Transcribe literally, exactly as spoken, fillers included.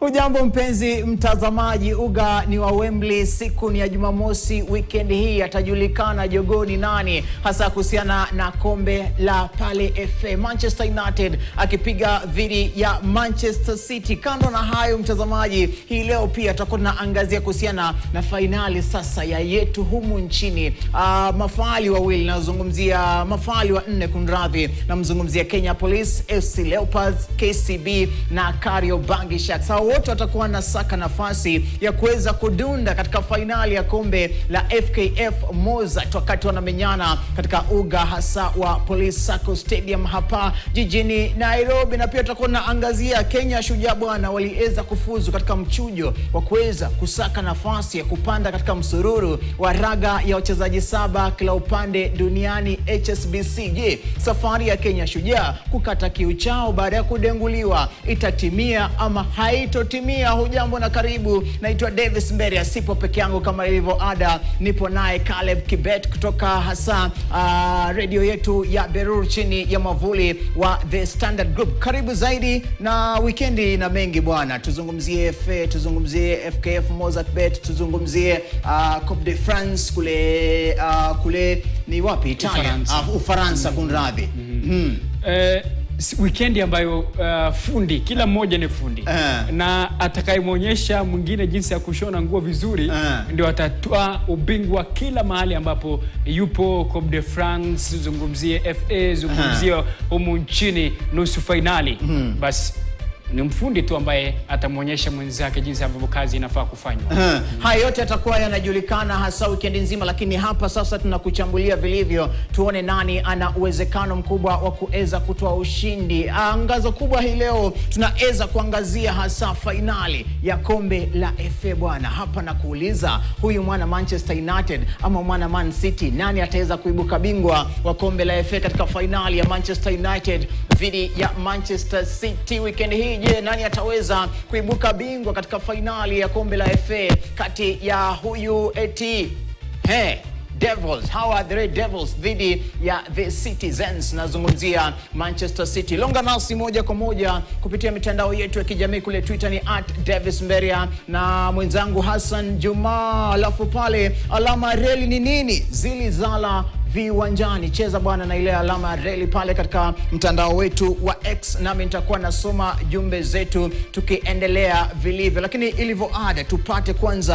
Hujambo mpenzi mtazamaji, uga ni wa Wembley, siku ni ya Jumamosi. Weekend hii atajulikana jogoni nani hasa kuhusiana na kombe la pale F A, Manchester United akipiga dhidi ya Manchester City. Kando na hayo mtazamaji, hii leo pia tutakuwa tunaangazia kuhusiana na finali sasa ya yetu humu nchini. Uh, mafali wa wili nazungumzia mafali wa nne kunradhi, na mzungumzia Kenya Police F C, Leopards, K C B na Kariobangi Sharks. Wote watakuwa na saka nafasi ya kuweza kudunda katika finali ya kombe la F K F Mozart wakati wanamenyana katika uga hasa wa Police Sacco Stadium hapa jijini Nairobi. Na pia tutakuwa na angazia Kenya Shujaa bwana waliweza kufuzu katika mchujo wa kuweza kusaka nafasi ya kupanda katika msururu wa raga ya wachezaji saba kila upande duniani H S B C. Je, safari ya Kenya Shujaa kukata kiu chao baada ya kudenguliwa itatimia ama haita totimia? Hujambo na karibu, naitwa Davis Mberia, sipo peke yangu kama ilivyo ada, nipo naye Caleb Kibet kutoka hasa uh, radio yetu ya Berur chini ya mavuli wa The Standard Group. Karibu zaidi, na weekendi na mengi bwana, tuzungumzie F A, tuzungumzie F K F Mozart Bet, tuzungumzie uh, Coupe de France kule uh, kule ni wapi, Italia, Ufaransa uh, kunradhi. mm -hmm. mm. eh, Weekend ambayo uh, fundi kila mmoja ni fundi, uh, na atakayemonyesha mwingine jinsi ya kushona nguo vizuri uh, ndio atatoa ubingwa kila mahali ambapo yupo. Coupe de France, zungumzie F A, zungumzie uh, humu nchini nusu finali. hmm. Basi ni mfundi tu ambaye atamuonyesha mwenzake jinsi ambavyo kazi inafaa kufanywa. Uh, mm. Haya yote yatakuwa yanajulikana hasa weekend nzima, lakini hapa sasa tunakuchambulia vilivyo, tuone nani ana uwezekano mkubwa wa kuweza kutoa ushindi. Angazo kubwa hii leo tunaweza kuangazia hasa finali ya kombe la F A bwana. Hapa na kuuliza, huyu mwana Manchester United ama mwana Man City, nani ataweza kuibuka bingwa wa kombe la F A katika finali ya Manchester United dhidi ya Manchester City weekend hii? Je, nani ataweza kuibuka bingwa katika finali ya kombe la F A kati ya huyu eti hey Devils, how are the Red Devils dhidi ya the Citizens? Nazungumzia Manchester City. Longa nasi moja kwa moja kupitia mitandao yetu ya kijamii, kule Twitter ni Art Davis Mberia na mwenzangu Hassan Jumala. Alafu pale alama reli ni nini? Zilizala viwanjani, cheza bwana na ile alama reli pale katika mtandao wetu wa X, nami nitakuwa nasoma jumbe zetu tukiendelea vilivyo. Lakini ilivyo ada, tupate kwanza